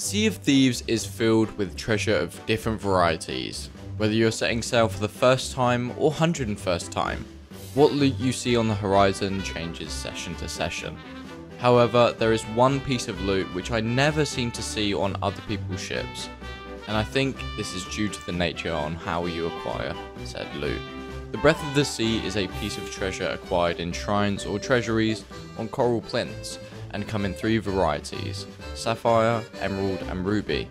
Sea of Thieves is filled with treasure of different varieties, whether you're setting sail for the first time or 101st time. What loot you see on the horizon changes session to session. However, there is one piece of loot which I never seem to see on other people's ships, and I think this is due to the nature on how you acquire said loot. The Breath of the Sea is a piece of treasure acquired in shrines or treasuries on coral plinths, and come in three varieties: sapphire, emerald and ruby.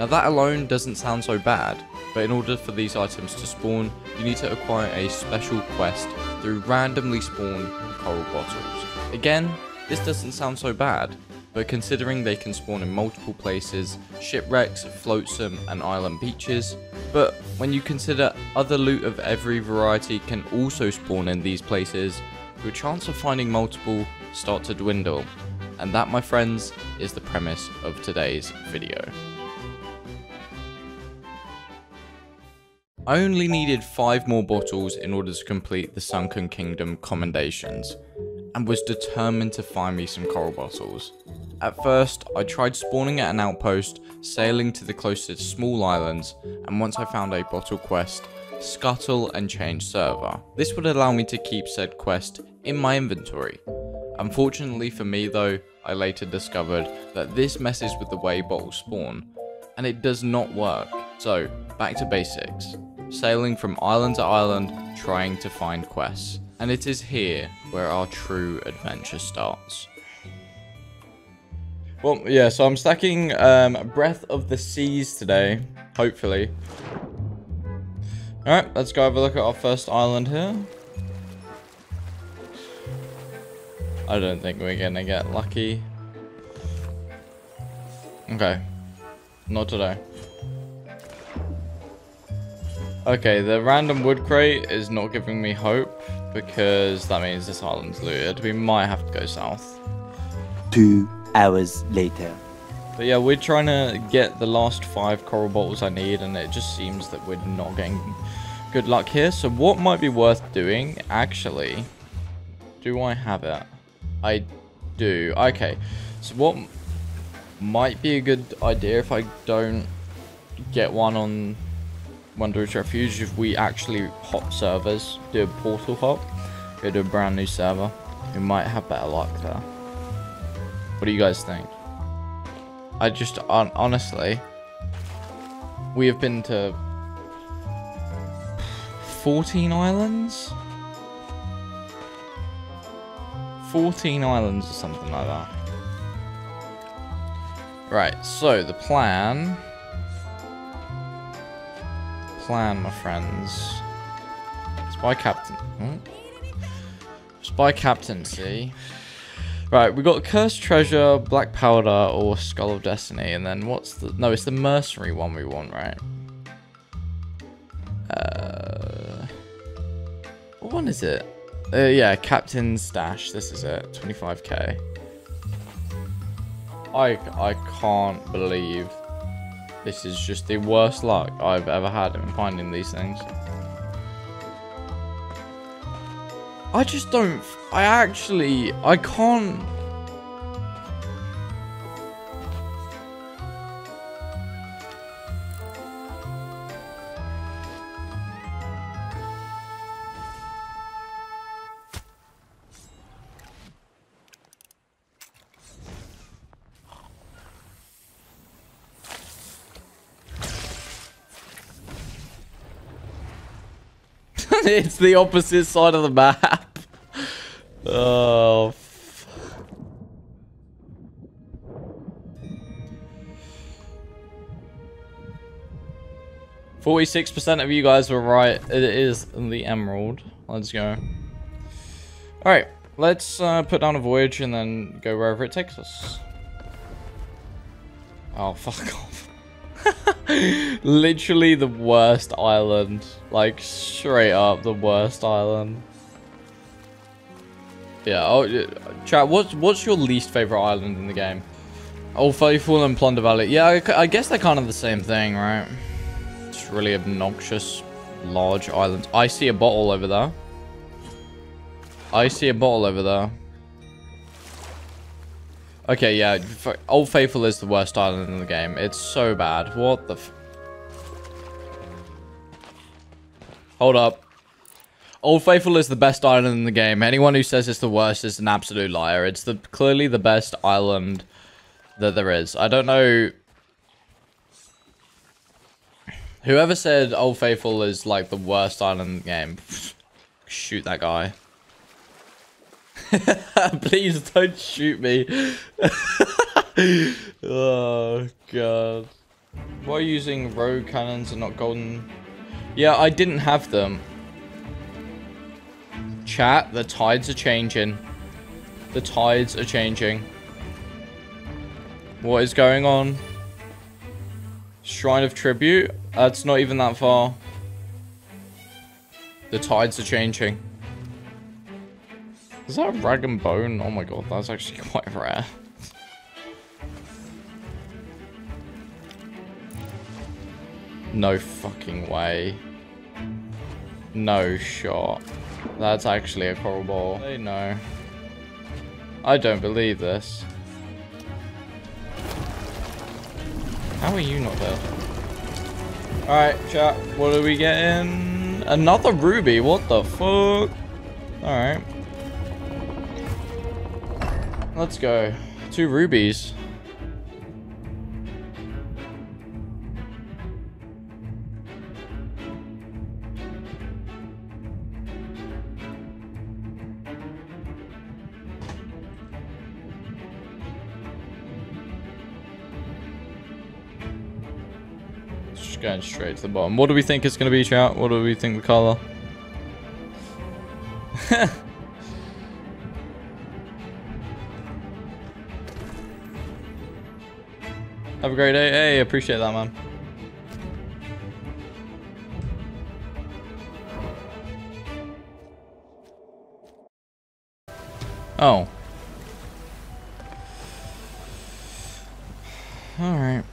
Now that alone doesn't sound so bad, but in order for these items to spawn, you need to acquire a special quest through randomly spawned coral bottles. Again, this doesn't sound so bad, but considering they can spawn in multiple places, shipwrecks, flotsam and island beaches, but when you consider other loot of every variety can also spawn in these places, your chance of finding multiple start to dwindle. And that, my friends, is the premise of today's video. I only needed 5 more bottles in order to complete the Sunken Kingdom commendations, and was determined to find me some coral bottles. At first, I tried spawning at an outpost, sailing to the closest small islands, and once I found a bottle quest, scuttle and change server. This would allow me to keep said quest in my inventory. Unfortunately for me though, I later discovered that this messes with the way bottles spawn, and it does not work. So back to basics, sailing from island to island, trying to find quests, and it is here where our true adventure starts. Well yeah, so I'm stacking Breath of the Seas today, hopefully. Alright, let's go have a look at our first island here. I don't think we're gonna get lucky. Okay. Not today. Okay, the random wood crate is not giving me hope, because that means this island's looted. We might have to go south. 2 hours later. But yeah, we're trying to get the last 5 coral bottles I need, and it just seems that we're not getting good luck here. So what might be worth doing, actually, do I have it? I do. Okay, so what might be a good idea if I don't get one on Wondrous Refuge, if we actually hop servers, do a portal hop, go to a brand new server, we might have better luck there. What do you guys think? I just, honestly, we have been to 14 islands? 14 islands or something like that. Right, so the plan... my friends. Spy Captain. Spy Captaincy. Right, we got Cursed Treasure, Black Powder, or Skull of Destiny, and then what's the... No, it's the Mercenary one we want, right? What one is it? Yeah, Captain's Stash, this is it, 25k. I can't believe this is just the worst luck I've ever had in finding these things. I just don't... I can't... It's the opposite side of the map. Oh. Fuck. 46% of you guys were right. It is the emerald. Let's go. All right, let's put down a voyage and then go wherever it takes us. Oh, fuck off. Literally the worst island, like straight up the worst island. Yeah. Oh, chat. What's your least favorite island in the game? Old Faithful and Plunder Valley. Yeah, I guess they're kind of the same thing, right? It's really obnoxious, large islands. I see a bottle over there. Okay, yeah, Old Faithful is the worst island in the game. It's so bad. What the f... Hold up. Old Faithful is the best island in the game. Anyone who says it's the worst is an absolute liar. It's clearly the best island that there is. I don't know... Whoever said Old Faithful is, like, the worst island in the game, shoot that guy. Please don't shoot me. Oh, God. Why are you using rogue cannons and not golden? Yeah, I didn't have them. Chat, the tides are changing. The tides are changing. What is going on? Shrine of Tribute? It's not even that far. The tides are changing. Is that a rag and bone? Oh my god, that's actually quite rare. No fucking way. No shot. That's actually a coral ball. They know. I don't believe this. How are you not dead? Alright, chat. What are we getting? Another ruby. What the fuck? Alright. Let's go. 2 rubies. It's just going straight to the bottom. What do we think it's going to be, chat? What do we think the color? Have a great day. Hey, appreciate that, man. Oh. Alright.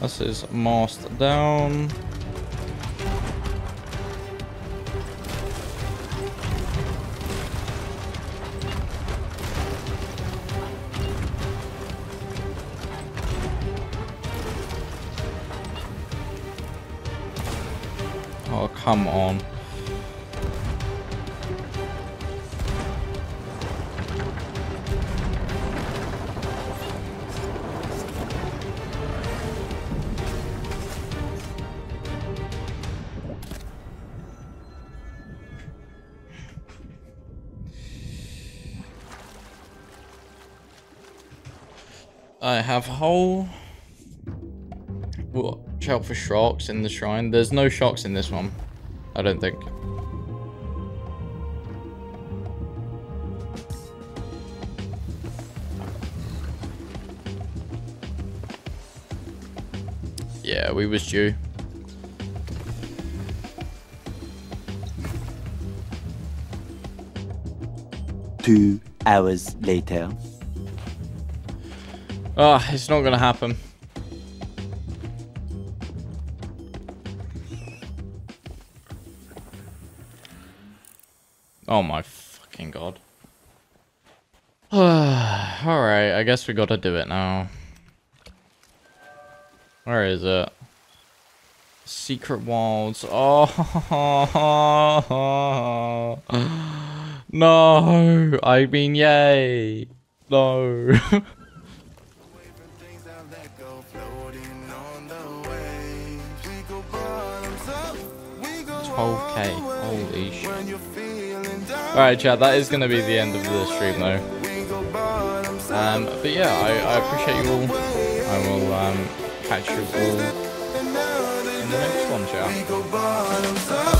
This is mast down. Oh, come on. I have whole watch out for sharks in the shrine. There's no sharks in this one, I don't think. Yeah, we was due. Two hours later. Ah, oh, it's not gonna happen. Oh my fucking god. Alright, I guess we gotta do it now. Where is it? Secret Wilds. Oh, no, I mean, yay. No. Okay, holy shit. Alright, chat, that is going to be the end of the stream, though. But yeah, I appreciate you all. I will catch you all in the next one, chat.